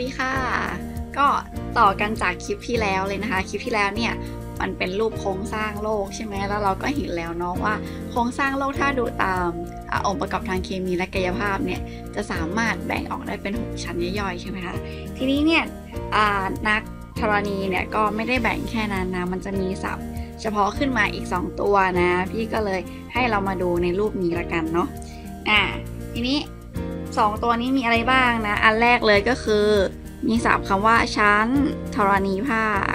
ดีค่ะก็ต่อกันจากคลิปที่แล้วเลยนะคะคลิปที่แล้วเนี่ยมันเป็นรูปโครงสร้างโลกใช่ไหมแล้วเราก็เห็นแล้วเนาะว่าโครงสร้างโลกถ้าดูตามองค์ประกอบทางเคมีและกายภาพเนี่ยจะสามารถแบ่งออกได้เป็น6ชั้นย่อยๆใช่ไหมคะทีนี้เนี่ยนักธรณีเนี่ยก็ไม่ได้แบ่งแค่นั้นนะมันจะมีศัพท์เฉพาะขึ้นมาอีก2ตัวนะพี่ก็เลยให้เรามาดูในรูปนี้ละกันเนาะทีนี้2ตัวนี้มีอะไรบ้างนะอันแรกเลยก็คือมีศัพท์คำว่าชั้นธรณีภาค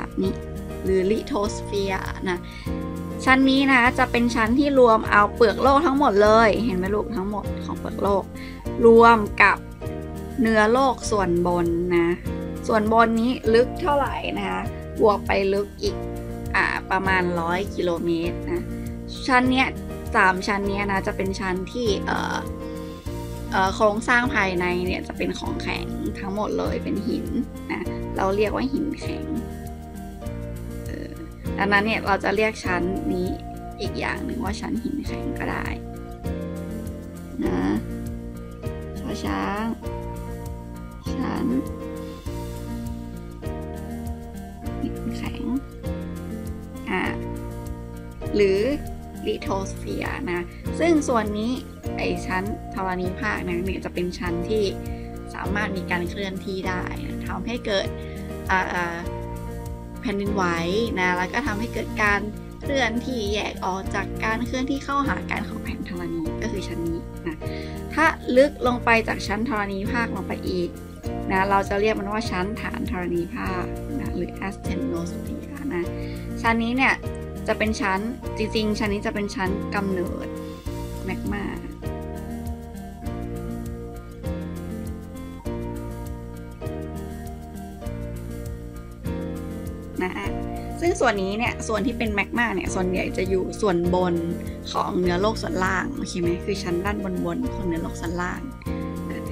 ศัพท์นี้หรือ Lithosphere นะชั้นนี้นะจะเป็นชั้นที่รวมเอาเปลือกโลกทั้งหมดเลยเห็นไหมลูกทั้งหมดของเปลือกโลกรวมกับเนื้อโลกส่วนบนนะส่วนบนนี้ลึกเท่าไหร่นะคะบวกไปลึกอีกประมาณ100กิโลเมตรนะชั้นเนี้ย3ชั้นเนี้ยนะจะเป็นชั้นที่โครงสร้างภายในเนี่ยจะเป็นของแข็งทั้งหมดเลยเป็นหินนะเราเรียกว่าหินแข็งดังนั้นเนี่ยเราจะเรียกชั้นนี้อีกอย่างหนึ่งว่าชั้นหินแข็งก็ได้นะชั้นหินแข็งหรือ Lithosphere นะซึ่งส่วนนี้ไอชั้นธรณีภาคเนี่ยจะเป็นชั้นที่สามารถมีการเคลื่อนที่ได้ทำให้เกิดแผ่นดินไหวนะแล้วก็ทำให้เกิดการเคลื่อนที่แยกออกจากการเคลื่อนที่เข้าหากันของแผ่นธรณีก็คือชั้นนี้นะถ้าลึกลงไปจากชั้นธรณีภาคลงไปอีกนะเราจะเรียกมันว่าชั้นฐานธรณีภาคนะหรือ asthenosphere นะชั้นนี้เนี่ยจะเป็นชั้นจริงๆชั้นนี้จะเป็นชั้นกำเนิดแมกมานะซึ่งส่วนนี้เนี่ยส่วนที่เป็นแมกมาเนี่ยส่วนใหญ่จะอยู่ส่วนบนของเนื้อโลกส่วนล่างโอเคไหมคือชั้นด้านบนๆของเนื้อโลกส่วนล่างนะ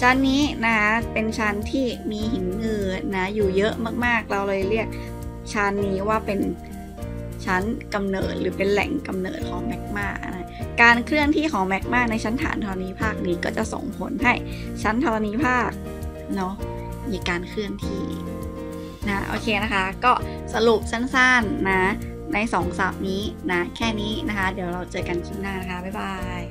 ชั้นนี้นะคะเป็นชั้นที่มีหินเนื้อนะอยู่เยอะมากๆเราเลยเรียกชั้นนี้ว่าเป็นชั้นกำเนิดหรือเป็นแหล่งกำเนิดของแมกมานะการเคลื่อนที่ของแมกมาในชั้นฐานธรณีภาคนี้ก็จะส่งผลให้ชั้นธรณีภาคเนาะมีการเคลื่อนที่นะโอเคนะคะก็สรุปสั้นๆนะใน2ศัพท์นี้นะแค่นี้นะคะเดี๋ยวเราเจอกันคลิปหน้านะคะบ๊ายบาย